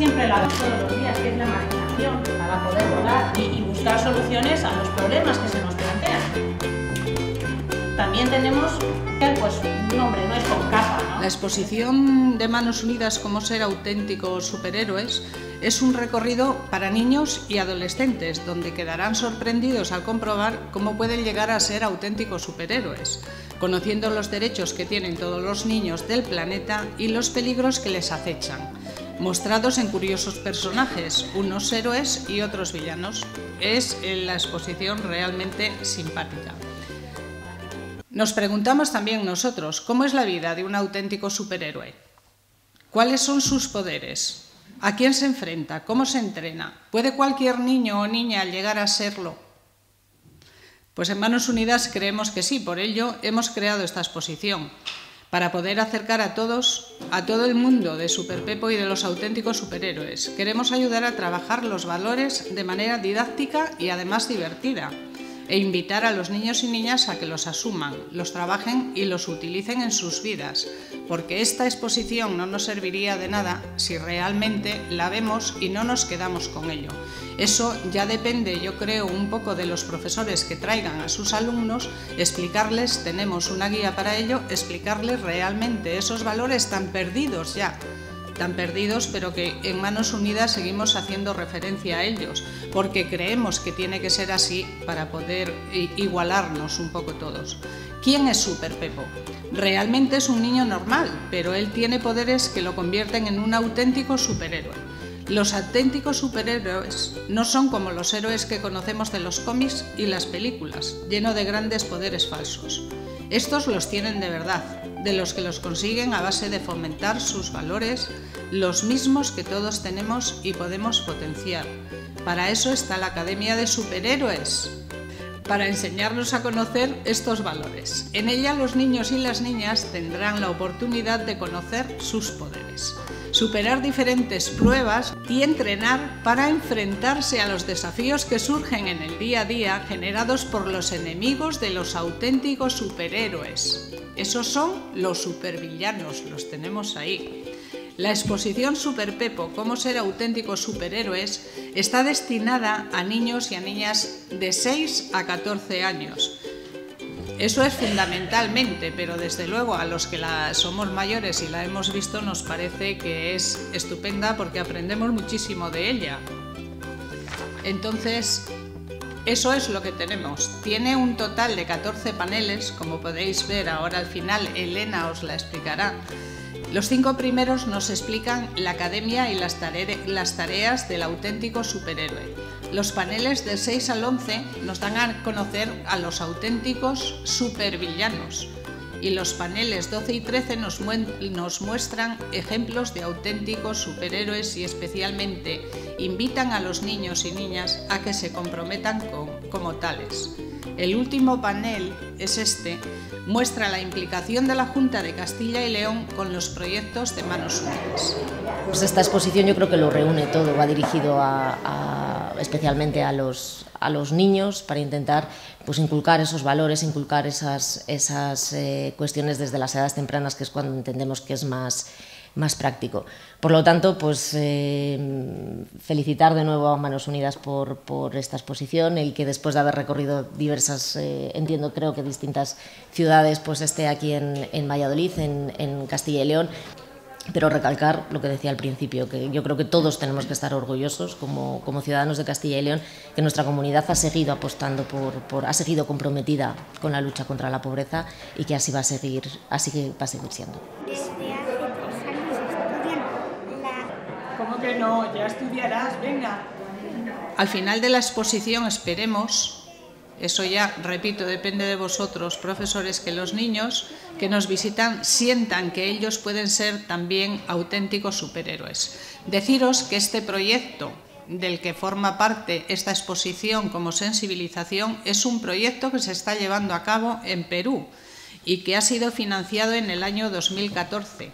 siempre la vemos todos los días, que es la imaginación, para poder volar y buscar soluciones a los problemas que se nos plantean. También tenemos, pues, un nombre, no es con capa, ¿no? La exposición de Manos Unidas, cómo ser auténticos superhéroes, es un recorrido para niños y adolescentes, donde quedarán sorprendidos al comprobar cómo pueden llegar a ser auténticos superhéroes, conociendo los derechos que tienen todos los niños del planeta y los peligros que les acechan, mostrados en curiosos personajes, unos héroes y otros villanos. Es la exposición realmente simpática. Nos preguntamos también nosotros, ¿cómo es la vida de un auténtico superhéroe? ¿Cuáles son sus poderes? ¿A quién se enfrenta? ¿Cómo se entrena? ¿Puede cualquier niño o niña llegar a serlo? Pues en Manos Unidas creemos que sí, por ello hemos creado esta exposición, para poder acercar a todos, a todo el mundo de Super Pepo y de los auténticos superhéroes. Queremos ayudar a trabajar los valores de manera didáctica y además divertida, e invitar a los niños y niñas a que los asuman, los trabajen y los utilicen en sus vidas, porque esta exposición no nos serviría de nada si realmente la vemos y no nos quedamos con ello. Eso ya depende, yo creo, un poco de los profesores que traigan a sus alumnos, explicarles, tenemos una guía para ello, explicarles realmente esos valores tan perdidos ya, pero que en Manos Unidas seguimos haciendo referencia a ellos, porque creemos que tiene que ser así para poder igualarnos un poco todos. ¿Quién es Super Pepo? Realmente es un niño normal, pero él tiene poderes que lo convierten en un auténtico superhéroe. Los auténticos superhéroes no son como los héroes que conocemos de los cómics y las películas, lleno de grandes poderes falsos. Estos los tienen de verdad, de los que los consiguen a base de fomentar sus valores, los mismos que todos tenemos y podemos potenciar. Para eso está la Academia de Superhéroes, para enseñarnos a conocer estos valores. En ella los niños y las niñas tendrán la oportunidad de conocer sus poderes, superar diferentes pruebas y entrenar para enfrentarse a los desafíos que surgen en el día a día generados por los enemigos de los auténticos superhéroes. Esos son los supervillanos, los tenemos ahí. La exposición Super Pepo, cómo ser auténticos superhéroes, está destinada a niños y a niñas de 6 a 14 años. Eso es fundamentalmente, pero desde luego a los que la somos mayores y la hemos visto nos parece que es estupenda porque aprendemos muchísimo de ella. Entonces, eso es lo que tenemos. Tiene un total de 14 paneles, como podéis ver ahora al final, Elena os la explicará. Los 5 primeros nos explican la academia y las tareas del auténtico superhéroe. Los paneles del 6 al 11 nos dan a conocer a los auténticos supervillanos y los paneles 12 y 13 nos muestran ejemplos de auténticos superhéroes y especialmente invitan a los niños y niñas a que se comprometan como tales. El último panel es este, muestra la implicación de la Junta de Castilla y León con los proyectos de Manos Unidas. Pues esta exposición yo creo que lo reúne todo, va dirigido especialmente a los niños para intentar pues, inculcar esos valores, inculcar esas cuestiones desde las edades tempranas, que es cuando entendemos que es más práctico. Por lo tanto, pues felicitar de nuevo a Manos Unidas por esta exposición, el que después de haber recorrido diversas, creo que distintas ciudades, pues esté aquí en Valladolid, en Castilla y León. Pero recalcar lo que decía al principio, que yo creo que todos tenemos que estar orgullosos como ciudadanos de Castilla y León, que nuestra comunidad ha seguido apostando ha seguido comprometida con la lucha contra la pobreza y que así va a seguir siendo. Desde hace 3 años estudian la... ¿Cómo que no? Ya estudiarás, venga. Al final de la exposición esperemos... Eso ya, repito, depende de vosotros, profesores, que los niños que nos visitan sientan que ellos pueden ser también auténticos superhéroes. Deciros que este proyecto del que forma parte esta exposición como sensibilización es un proyecto que se está llevando a cabo en Perú y que ha sido financiado en el año 2014.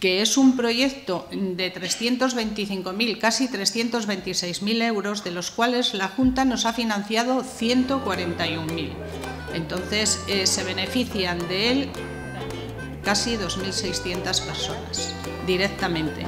Que es un proyecto de 325.000, casi 326.000 euros, de los cuales la Junta nos ha financiado 141.000. Entonces, se benefician de él casi 2.600 personas directamente.